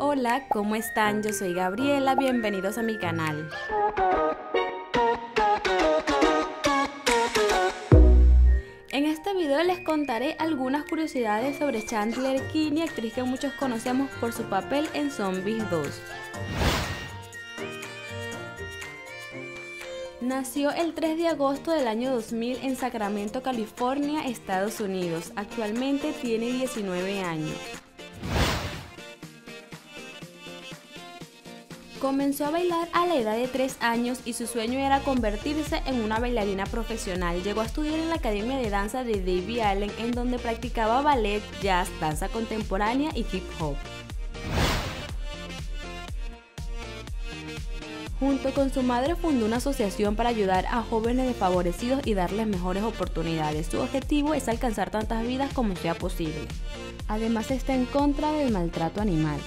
Hola, ¿cómo están? Yo soy Gabriela, bienvenidos a mi canal. En este video les contaré algunas curiosidades sobre Chandler Kinney, actriz que muchos conocemos por su papel en Zombies 2. Nació el 3 de agosto del año 2000 en Sacramento, California, Estados Unidos. Actualmente tiene 19 años. Comenzó a bailar a la edad de 3 años y su sueño era convertirse en una bailarina profesional. Llegó a estudiar en la Academia de Danza de Davy Allen, en donde practicaba ballet, jazz, danza contemporánea y hip hop. Junto con su madre fundó una asociación para ayudar a jóvenes desfavorecidos y darles mejores oportunidades. Su objetivo es alcanzar tantas vidas como sea posible. Además está en contra del maltrato animal.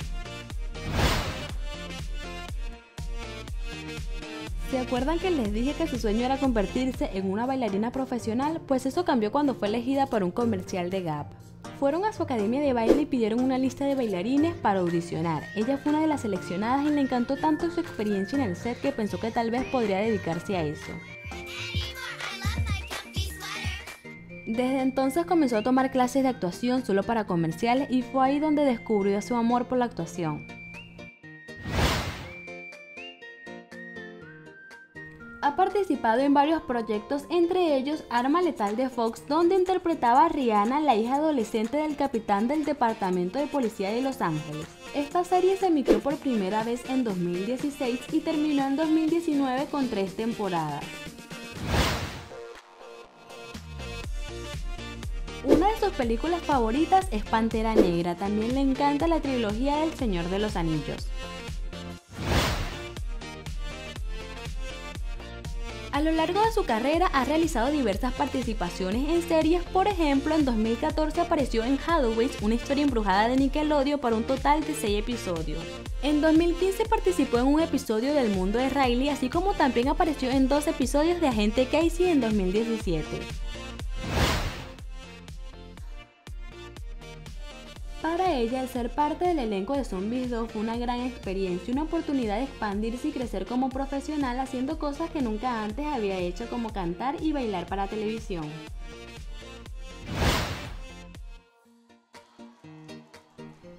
¿Se acuerdan que les dije que su sueño era convertirse en una bailarina profesional? Pues eso cambió cuando fue elegida para un comercial de GAP. Fueron a su academia de baile y pidieron una lista de bailarines para audicionar. Ella fue una de las seleccionadas y le encantó tanto su experiencia en el set que pensó que tal vez podría dedicarse a eso. Desde entonces comenzó a tomar clases de actuación solo para comerciales y fue ahí donde descubrió su amor por la actuación. Ha participado en varios proyectos, entre ellos Arma Letal de Fox, donde interpretaba a Rihanna, la hija adolescente del capitán del Departamento de Policía de Los Ángeles. Esta serie se emitió por primera vez en 2016 y terminó en 2019 con 3 temporadas. Una de sus películas favoritas es Pantera Negra, también le encanta la trilogía del Señor de los Anillos. A lo largo de su carrera ha realizado diversas participaciones en series, por ejemplo en 2014 apareció en Halloween, una historia embrujada de Nickelodeon, para un total de 6 episodios. En 2015 participó en un episodio del mundo de Riley, así como también apareció en 2 episodios de Agente Casey en 2017. Para ella, el ser parte del elenco de Zombies 2 fue una gran experiencia y una oportunidad de expandirse y crecer como profesional haciendo cosas que nunca antes había hecho, como cantar y bailar para televisión.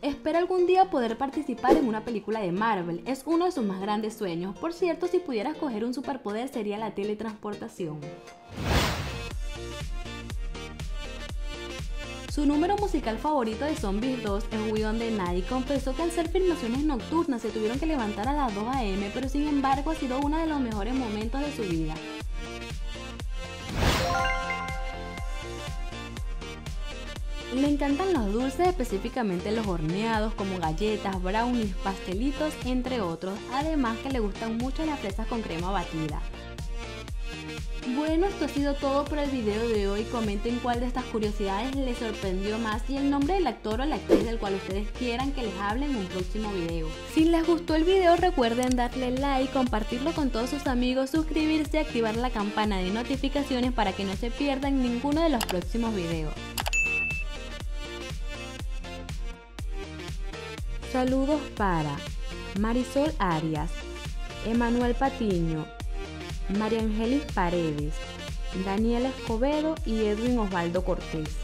Espera algún día poder participar en una película de Marvel, es uno de sus más grandes sueños. Por cierto, si pudieras coger un superpoder sería la teletransportación. Su número musical favorito de Zombies 2 es Who's Afraid of the Dark y confesó que al ser filmaciones nocturnas se tuvieron que levantar a las 2 a.m., pero sin embargo ha sido uno de los mejores momentos de su vida. Le encantan los dulces, específicamente los horneados, como galletas, brownies, pastelitos, entre otros, además que le gustan mucho las fresas con crema batida. Bueno, esto ha sido todo por el video de hoy. Comenten cuál de estas curiosidades les sorprendió más y el nombre del actor o la actriz del cual ustedes quieran que les hable en un próximo video. Si les gustó el video, recuerden darle like, compartirlo con todos sus amigos, suscribirse y activar la campana de notificaciones para que no se pierdan ninguno de los próximos videos. Saludos para Marisol Arias, Emanuel Patiño, María Angelis Paredes, Daniela Escobedo y Edwin Osvaldo Cortés.